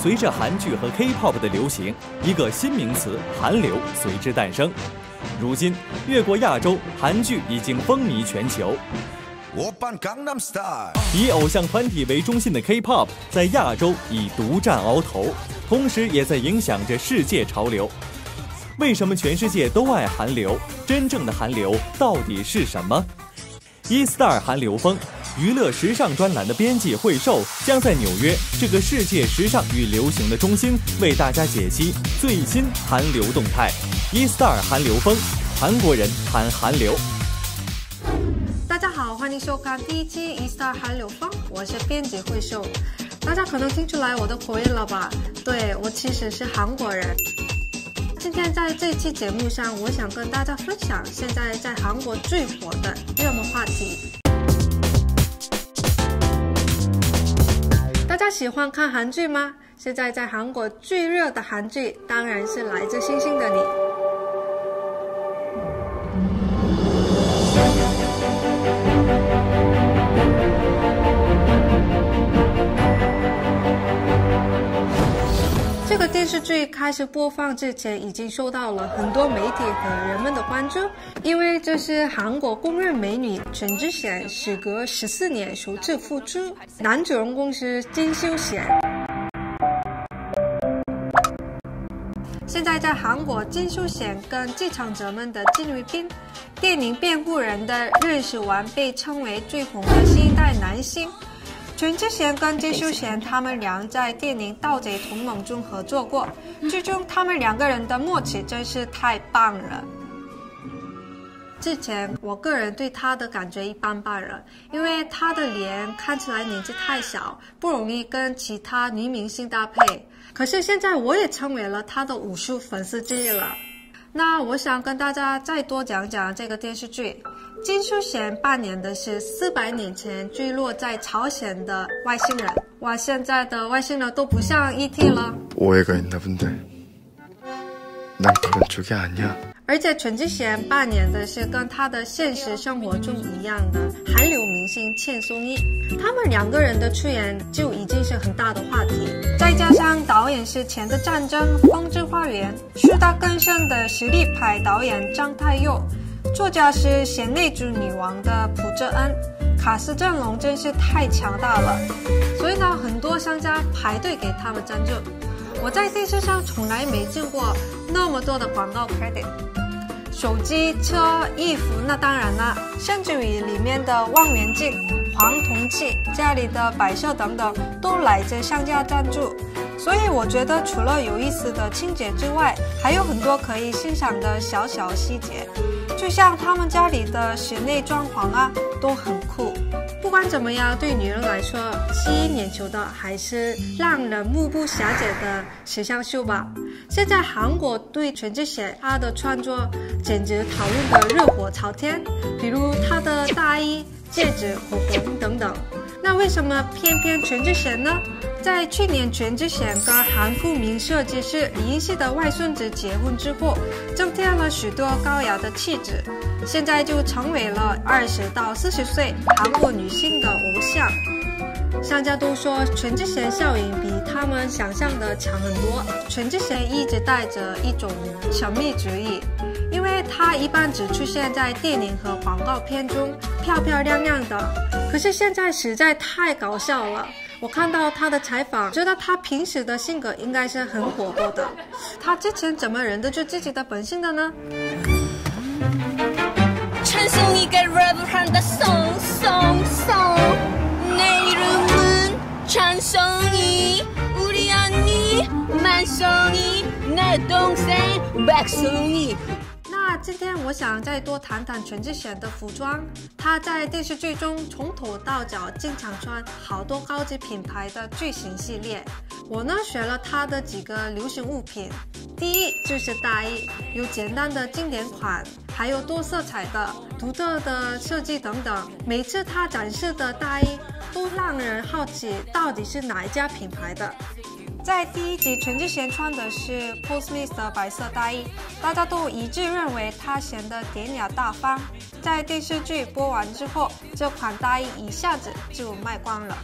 随着韩剧和 K-pop 的流行，一个新名词“韩流”随之诞生。如今，越过亚洲，韩剧已经风靡全球。 以偶像团体为中心的 K-pop 在亚洲已独占鳌头，同时也在影响着世界潮流。为什么全世界都爱韩流？真正的韩流到底是什么？E-Star 韩流风娱乐时尚专栏的编辑惠寿将在纽约这个世界时尚与流行的中心，为大家解析最新韩流动态。E-Star 韩流风，韩国人谈韩流。 大家好，欢迎收看第一期 E-Star 韩流风，我是编辑惠寿。大家可能听出来我的口音了吧？对，我其实是韩国人。今天在这期节目上，我想跟大家分享现在在韩国最火的热门话题。大家喜欢看韩剧吗？现在在韩国最热的韩剧当然是《来自星星的你》。 这个电视剧开始播放之前，已经受到了很多媒体和人们的关注，因为这是韩国公认美女全智贤时隔14年首次复出，男主人公是金秀贤。现在在韩国，金秀贤跟继承者们的金宇彬，电影《辩护人》的认识完被称为最红的新一代男星。 全智贤跟金秀贤他们俩在电影《盗贼同盟》中合作过，剧中他们两个人的默契真是太棒了。之前我个人对他的感觉一般般了，因为他的脸看起来年纪太小，不容易跟其他女明星搭配。可是现在我也成为了他的武术粉丝之一了。那我想跟大家再多讲讲这个电视剧。 金秀贤扮演的是400年前坠落在朝鲜的外星人。哇，现在的外星人都不像 ET 了。而且全智贤扮演的是跟他的现实生活中一样的韩流明星千颂伊，他们两个人的出演就已经是很大的话题。再加上导演是《钱的战争》《风之花园》，树大根深的实力派导演张太佑。 作家是贤内助女王的朴哲恩，卡斯阵容真是太强大了，所以呢，很多商家排队给他们赞助。我在电视上从来没见过那么多的广告 credit， 手机、车、衣服，那当然啦，甚至于里面的望远镜、黄铜器、家里的摆设等等，都来自商家赞助。 所以我觉得，除了有意思的情节之外，还有很多可以欣赏的小小细节，就像他们家里的室内装潢啊，都很酷。不管怎么样，对女人来说，吸引眼球的还是让人目不暇接的时尚秀吧。现在韩国对全智贤她的穿着简直讨论的热火朝天，比如她的大衣、戒指、口红等等。那为什么偏偏全智贤呢？ 在去年全智贤跟韩复明设计师李英熙的外孙子结婚之后，增添了许多高雅的气质，现在就成为了20到40岁韩国女性的偶像。商家都说全智贤效应比他们想象的强很多。全智贤一直带着一种神秘主义，因为她一般只出现在电影和广告片中，漂漂亮亮的。可是现在实在太搞笑了。 我看到他的采访，觉得他平时的性格应该是很活泼的。他之前怎么忍得住自己的本性的呢？那今天我想再多谈谈全智贤的服装。她在电视剧中从头到脚经常穿好多高级品牌的最新系列。我呢选了她的几个流行物品，第一就是大衣，有简单的经典款，还有多色彩的、独特的设计等等。每次她展示的大衣都让人好奇到底是哪一家品牌的。 在第一集，全智贤穿的是 Postless 的白色大衣，大家都一致认为她显得典雅大方。在电视剧播完之后，这款大衣一下子就卖光了。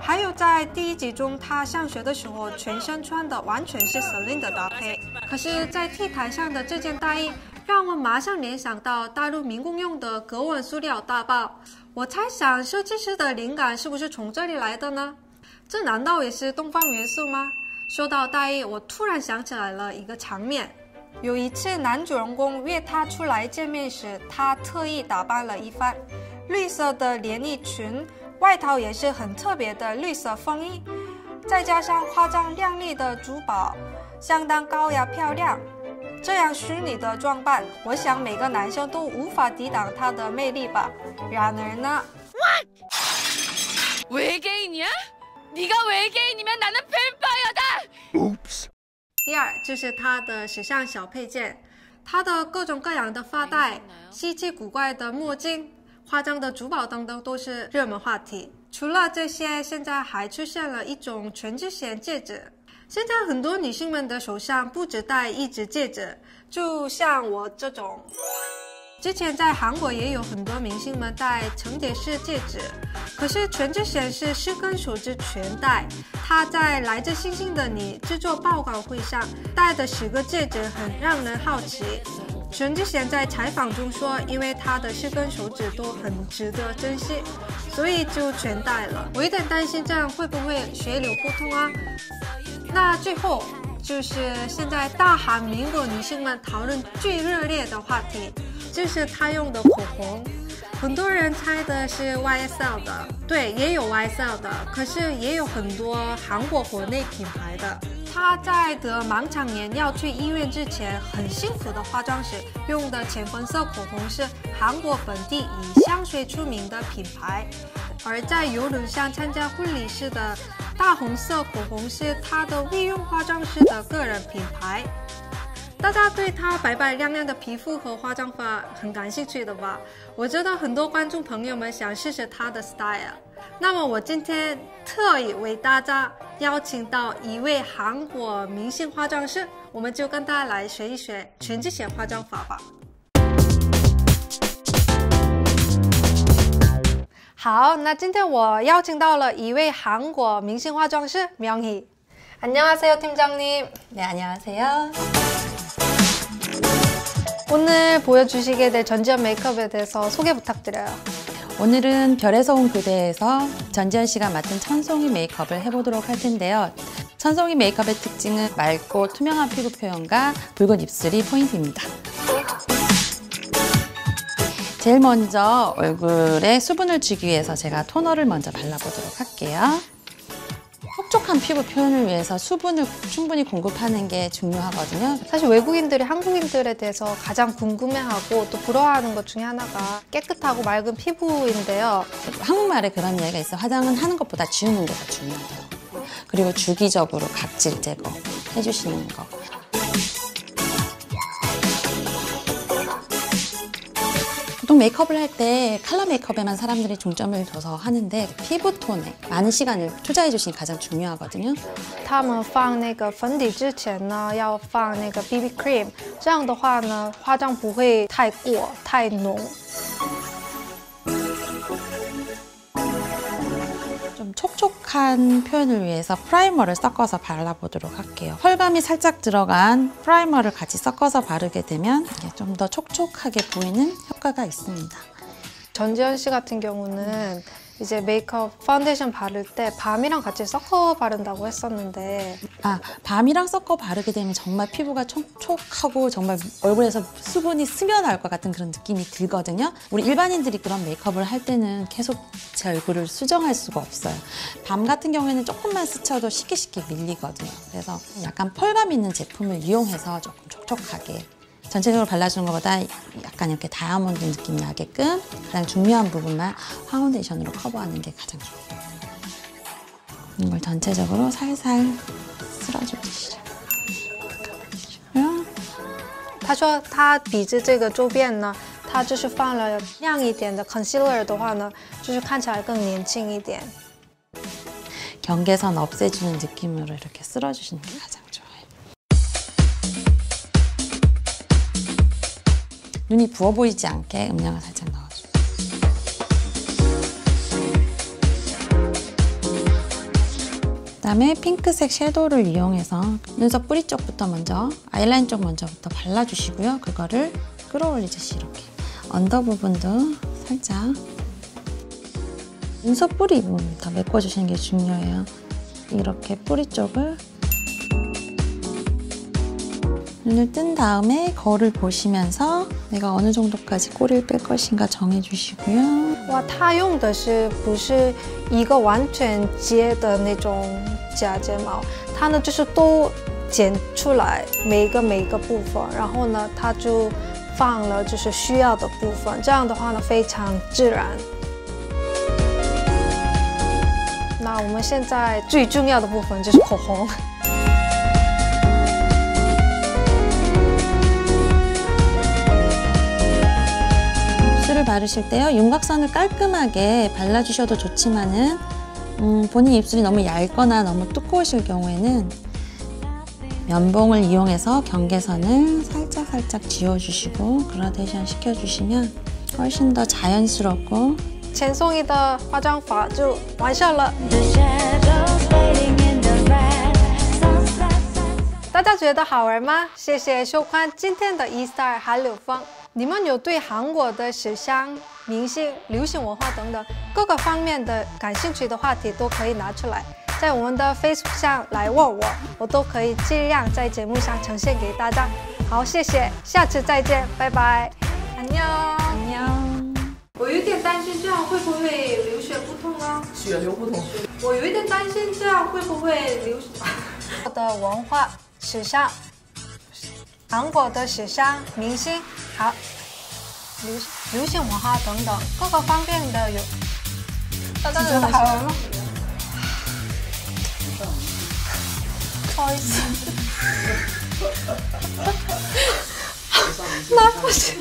还有在第一集中，他上学的时候全身穿的完全是 Celine 的搭配，可是，在 T 台上的这件大衣让我马上联想到大陆民工用的格纹塑料大包。我猜想设计师的灵感是不是从这里来的呢？这难道也是东方元素吗？说到大衣，我突然想起来了一个场面。 有一次，男主人公约她出来见面时，她特意打扮了一番，绿色的连衣裙，外套也是很特别的绿色风衣，再加上夸张亮丽的珠宝，相当高雅漂亮。这样虚拟的装扮，我想每个男生都无法抵挡她的魅力吧。然而呢？ 第二就是她的时尚小配件，她的各种各样的发带、稀奇古怪的墨镜、夸张的珠宝等等都是热门话题。除了这些，现在还出现了一种全智贤戒指。现在很多女性们的手上不止戴一只戒指，就像我这种。之前在韩国也有很多明星们戴成蝶式戒指，可是全智贤是4根手指全戴。 他在《来自星星的你》制作报告会上戴的10个戒指很让人好奇。全智贤在采访中说，因为他的4根手指都很值得珍惜，所以就全戴了。我有点担心这样会不会血流不通啊？那最后就是现在大韩民国女性们讨论最热烈的话题，就是她用的口红。 很多人猜的是 YSL 的，对，也有 YSL 的，可是也有很多韩国国内品牌的。她在得盲肠炎要去医院之前，很幸福的化妆时用的浅粉色口红是韩国本地以香水出名的品牌，而在邮轮上参加婚礼时的大红色口红是她的御用化妆师的个人品牌。 大家对她白白亮亮的皮肤和化妆法很感兴趣的吧？我知道很多观众朋友们想试试她的 style。那么我今天特意为大家邀请到一位韩国明星化妆师，我们就跟大家来学一学全智贤化妆法吧。好，那今天我邀请到了一位韩国明星化妆师명희。안녕하세요, 팀장님. 네, 안녕하세요. 오늘 보여주시게 될 전지현 메이크업에 대해서 소개 부탁드려요. 오늘은 별에서 온 그대에서 전지현 씨가 맡은 천송이 메이크업을 해보도록 할 텐데요. 천송이 메이크업의 특징은 맑고 투명한 피부 표현과 붉은 입술이 포인트입니다. 제일 먼저 얼굴에 수분을 주기 위해서 제가 토너를 먼저 발라보도록 할게요. 촉촉한 피부 표현을 위해서 수분을 충분히 공급하는 게 중요하거든요. 사실 외국인들이 한국인들에 대해서 가장 궁금해하고 또 부러워하는 것 중에 하나가 깨끗하고 맑은 피부인데요. 한국말에 그런 이야기가 있어요. 화장은 하는 것보다 지우는 게 더 중요하다고. 그리고 주기적으로 각질 제거 해주시는 거. 보통 메이크업을 할 때 컬러 메이크업에만 사람들이 중점을 둬서 하는데 피부톤에 많은 시간을 투자해 주시는 게 가장 중요하거든요. 他们放那个粉底之前呢要放那个 BB cream. 这样的话呢化妆不会太过太浓. 좀 촉촉한 표현을 위해서 프라이머를 섞어서 발라보도록 할게요. 펄감이 살짝 들어간 프라이머를 같이 섞어서 바르게 되면 좀 더 촉촉하게 보이는 효과가 있습니다. 전지현 씨 같은 경우는 이제 메이크업 파운데이션 바를 때 밤이랑 같이 섞어 바른다고 했었는데 밤이랑 섞어 바르게 되면 정말 피부가 촉촉하고 정말 얼굴에서 수분이 스며나올 것 같은 그런 느낌이 들거든요. 우리 일반인들이 그런 메이크업을 할 때는 계속 제 얼굴을 수정할 수가 없어요. 밤 같은 경우에는 조금만 스쳐도 쉽게 밀리거든요. 그래서 약간 펄감 있는 제품을 이용해서 조금 촉촉하게 전체적으로 발라주는 것보다 약간 이렇게 다이아몬드 느낌 나게끔 가장 중요한 부분만 파운데이션으로 커버하는 게 가장 중요해요. 이걸 전체적으로 살살 쓸어주시죠. 他说他鼻子这个周边呢，他就是放了亮一点的concealer的话呢，就是看起来更年轻一点。 경계선 없애주는 느낌으로 이렇게 쓸어주시는 게 가장 좋아요. 눈이 부어 보이지 않게 음영을 살짝 넣어줘요. 그다음에 핑크색 섀도우를 이용해서 눈썹 뿌리 쪽부터 먼저 아이라인 쪽 먼저부터 발라주시고요. 그거를 끌어올리듯이 이렇게 언더 부분도 살짝 눈썹 뿌리 부분 다 메꿔주시는 게 중요해요. 이렇게 뿌리 쪽을 눈을 뜬 다음에 거울을 보시면서 내가 어느 정도까지 꼬리를 뺄 것인가 정해주시고요. 哇，它用的是不是一个完全接的那种假睫毛，它呢就是都剪出来每个部分，然后呢它就放了就是需要的部分，这样的话呢非常自然。那我们现在最重要的部分就是口红。 바르실 때요, 윤곽선을 깔끔하게 발라주셔도 좋지만은 본인 입술이 너무 얇거나 너무 두꺼우실 경우에는 면봉을 이용해서 경계선을 살짝 지워주시고 그라데이션 시켜주시면 훨씬 더 자연스럽고. 前送一的化妆法就完事了。大家觉得好玩吗？谢谢收看今天的142韩流风。 你们有对韩国的时尚、明星、流行文化等等各个方面的感兴趣的话题，都可以拿出来，在我们的 Facebook 上来问我，我都可以尽量在节目上呈现给大家。好，谢谢，下次再见，拜拜，안녕，안녕。我有点担心，这样会不会流血不通啊？血流不通。我有一点担心，这样会不会流血？我的文化时尚。 韩国的时尚、明星、好流行文化等等各个方面的有，大家觉得好玩吗？不好意思，那不行。